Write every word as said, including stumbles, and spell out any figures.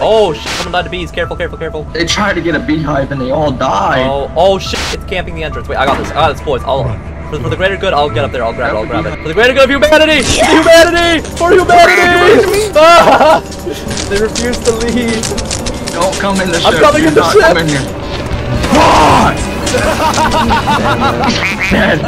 Oh shit, someone died to bees. Careful, careful, careful. They tried to get a beehive and they all died. Oh, oh shit, it's camping the entrance. Wait, I got this. I got this, boys. I'll, for, for the greater good, I'll get up there. I'll grab it. I'll grab it. For the greater good of humanity! Yeah. Humanity! For humanity! Ah! They refuse to leave. Don't come in the ship. I'm coming in the ship. Come in here. God!